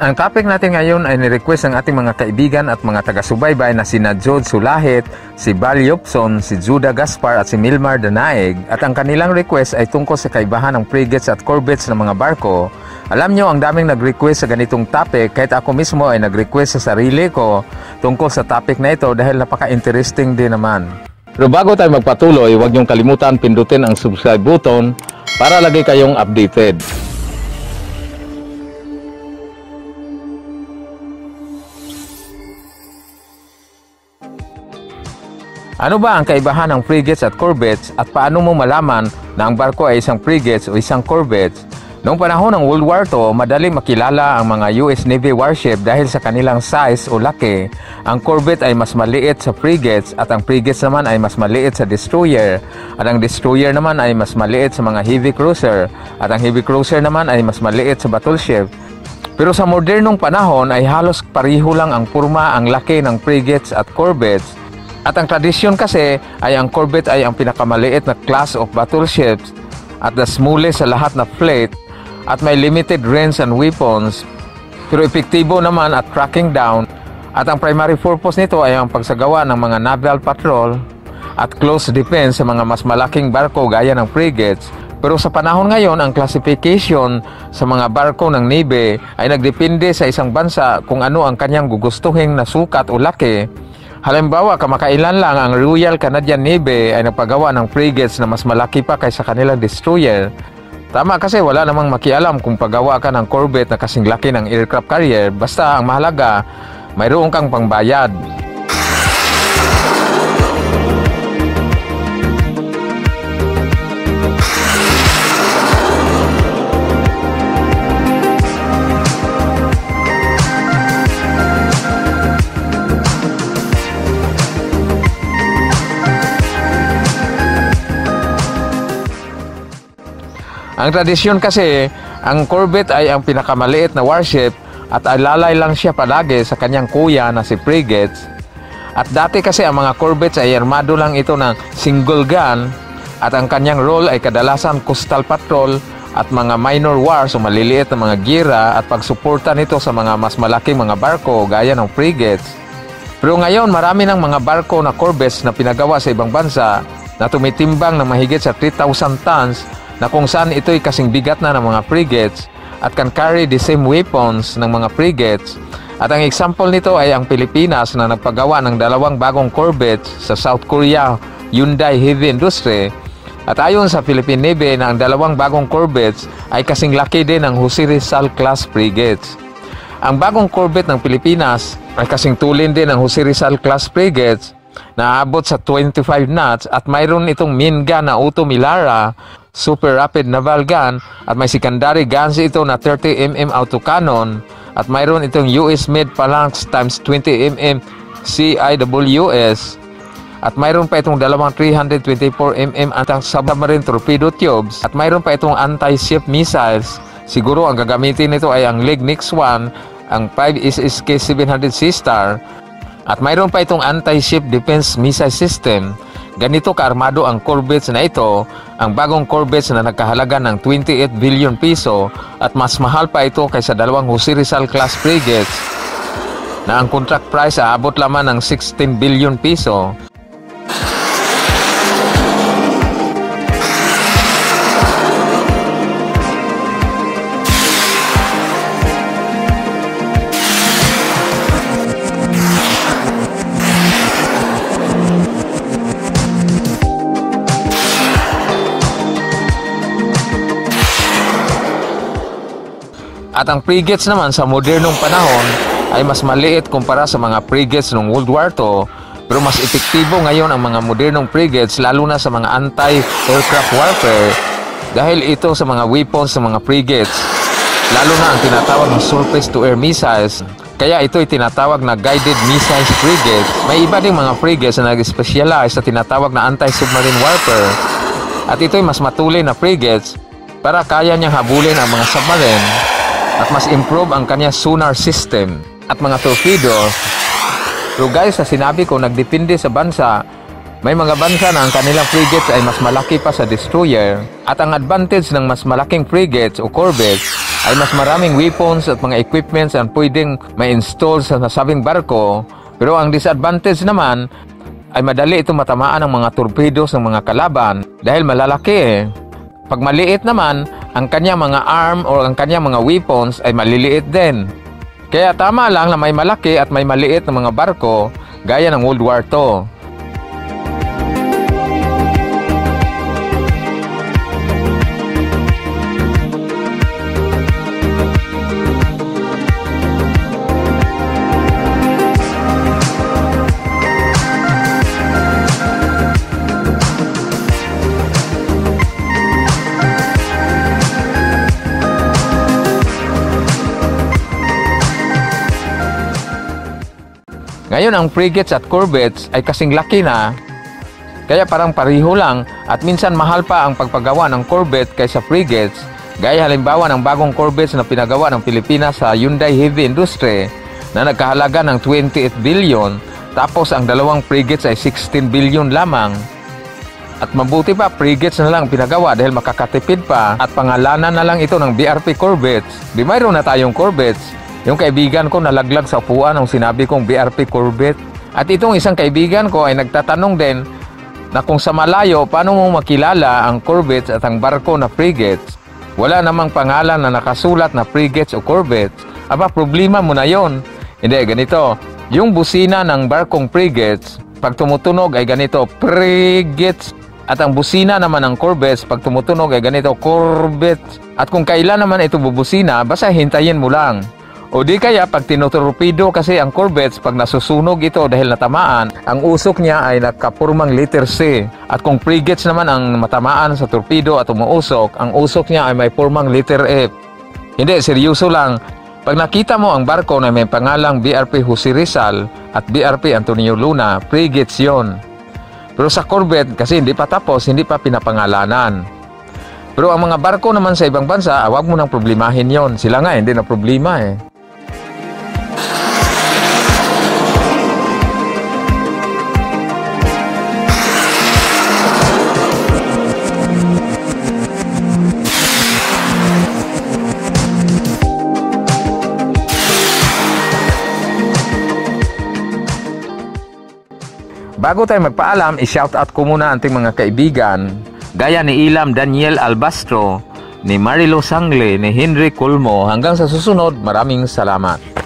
Ang topic natin ngayon ay ni-request ng ating mga kaibigan at mga taga-subaybay na si Nadjod Sulahit, si Val Yopson, si Judah Gaspar at si Milmar Danaig, at ang kanilang request ay tungkol sa kaibahan ng frigates at corvettes ng mga barko. Alam nyo, ang daming nag-request sa ganitong topic, kahit ako mismo ay nag-request sa sarili ko tungkol sa topic na ito dahil napaka-interesting din naman. Pero bago tayo magpatuloy, huwag niyong kalimutan pindutin ang subscribe button para lagi kayong updated. Ano ba ang kaibahan ng frigates at corvettes at paano mo malaman na ang barko ay isang frigates o isang corvettes? Noong panahon ng World War II, madaling makilala ang mga US Navy warship dahil sa kanilang size o laki. Ang corvette ay mas maliit sa frigates at ang frigates naman ay mas maliit sa destroyer. At ang destroyer naman ay mas maliit sa mga heavy cruiser at ang heavy cruiser naman ay mas maliit sa battleship. Pero sa modernong panahon ay halos pariho lang ang porma, ang laki ng frigates at corvettes. At ang tradisyon kasi ay ang corvette ay ang pinakamaliit na class of battleships at the smallest sa lahat na fleet at may limited range and weapons, pero epektibo naman at tracking down, at ang primary purpose nito ay ang pagsagawa ng mga naval patrol at close defense sa mga mas malaking barko gaya ng frigates. Pero sa panahon ngayon, ang classification sa mga barko ng Navy ay nagdepende sa isang bansa kung ano ang kanyang gugustuhin na sukat o laki. Halimbawa, kamakailan lang ang Royal Canadian Navy ay nagpagawa ng frigates na mas malaki pa kaysa kanilang destroyer. Tama, kasi wala namang makialam kung paggawa ka ng corvette na kasing laki ng aircraft carrier, basta ang mahalaga, mayroon kang pangbayad. Ang tradisyon kasi, ang corvette ay ang pinakamaliit na warship at alalay lang siya palagi sa kanyang kuya na si frigates. At dati kasi ang mga corvettes ay armado lang ito ng single gun at ang kanyang role ay kadalasan coastal patrol at mga minor wars o maliliit na mga gira at pagsuporta nito sa mga mas malaking mga barko gaya ng frigates. Pero ngayon marami ng mga barko na corvettes na pinagawa sa ibang bansa na tumitimbang ng mahigit sa 3,000 tons na kung saan ito'y kasing bigat na ng mga frigates at can carry the same weapons ng mga frigates. At ang example nito ay ang Pilipinas na nagpagawa ng dalawang bagong corvettes sa South Korea, Hyundai Heavy Industry. At ayon sa Philippine Navy na ang dalawang bagong corvettes ay kasing laki din ng Jose Rizal class frigates. Ang bagong corvette ng Pilipinas ay kasing tulin din ng Jose Rizal class frigates na aabot sa 25 knots at mayroon itong main gun na Oto Melara, super rapid naval gun, at may secondary guns ito na 30mm autocannon at mayroon itong US made Phalanx times 20mm CIWS at mayroon pa itong dalawang 324mm anti-submarine torpedo tubes at mayroon pa itong anti-ship missiles. Siguro ang gagamitin nito ay ang Legnext 1, ang 5SK700 C-star at mayroon pa itong anti-ship defense missile system. Ganito kaarmado ang corvettes na ito, ang bagong corvettes na nagkahalaga ng 28 billion piso at mas mahal pa ito kaysa dalawang Jose Rizal class frigates na ang contract price aabot lamang ng 16 billion piso. At ang frigates naman sa modernong panahon ay mas maliit kumpara sa mga frigates ng World War II, pero mas epektibo ngayon ang mga modernong frigates lalo na sa mga anti-aircraft warfare dahil ito sa mga weapons ng mga frigates, lalo na ang tinatawag na surface-to-air missiles, kaya ito ay tinatawag na guided missiles frigates. May iba ding mga frigates na nag-specialize sa tinatawag na anti-submarine warfare at ito ay mas matulin na frigates para kaya niyang habulin ang mga submarine at mas improve ang kanya sonar system at mga torpedo. So guys, sa sinabi ko, nagdepende sa bansa. May mga bansa na ang kanilang frigates ay mas malaki pa sa destroyer at ang advantage ng mas malaking frigates o corvettes ay mas maraming weapons at mga equipments ang pwedeng ma-install sa nasabing barko. Pero ang disadvantage naman ay madali ito matamaan ng mga torpedos ng mga kalaban dahil malalaki. Pag maliit naman, ang kanyang mga arm o ang kanyang mga weapons ay maliliit din. Kaya tama lang na may malaki at may maliit na mga barko gaya ng World War II. Ngayon ang frigates at corvettes ay kasing laki na, kaya parang pariho lang at minsan mahal pa ang pagpagawa ng corvette kaysa frigates, gaya halimbawa ng bagong corvettes na pinagawa ng Pilipinas sa Hyundai Heavy Industry na nagkahalaga ng 28 billion, tapos ang dalawang frigates ay 16 billion lamang. At mabuti pa, frigates na lang pinagawa dahil makakatipid pa at pangalanan na lang ito ng BRP Corvettes. Di mayroon na tayong corvettes. Yung kaibigan ko nalaglag sa upuan nung sinabi kong BRP Corvette. At itong isang kaibigan ko ay nagtatanong din na kung sa malayo, paano mo makilala ang Corvettes at ang barko na frigates? Wala namang pangalan na nakasulat na frigates o corvettes. Aba, problema mo na yon. Hindi, ganito. Yung busina ng barkong frigates, pag tumutunog ay ganito, frigates. At ang busina naman ng corvettes, pag tumutunog ay ganito, corvettes. At kung kailan naman ito bubusina, basta hintayin mo lang. O di kaya pag tinutorpedo kasi ang corvettes, pag nasusunog ito dahil natamaan, ang usok niya ay nakapurmang letter C. At kung frigates naman ang matamaan sa torpedo at umuusok, ang usok niya ay may purmang letter F. Hindi, seryoso lang. Pag nakita mo ang barko na may pangalang BRP Jose Rizal at BRP Antonio Luna, frigates yon. Pero sa corvette kasi hindi pa tapos, hindi pa pinapangalanan. Pero ang mga barko naman sa ibang bansa, huwag mo nang problemahin yon. Sila nga hindi na problema eh. Bago tayo magpaalam, i-shoutout ko muna ang ating mga kaibigan gaya ni Ilam Daniel Albastro, ni Marilou Sangley, ni Henry Colmo. Hanggang sa susunod, maraming salamat.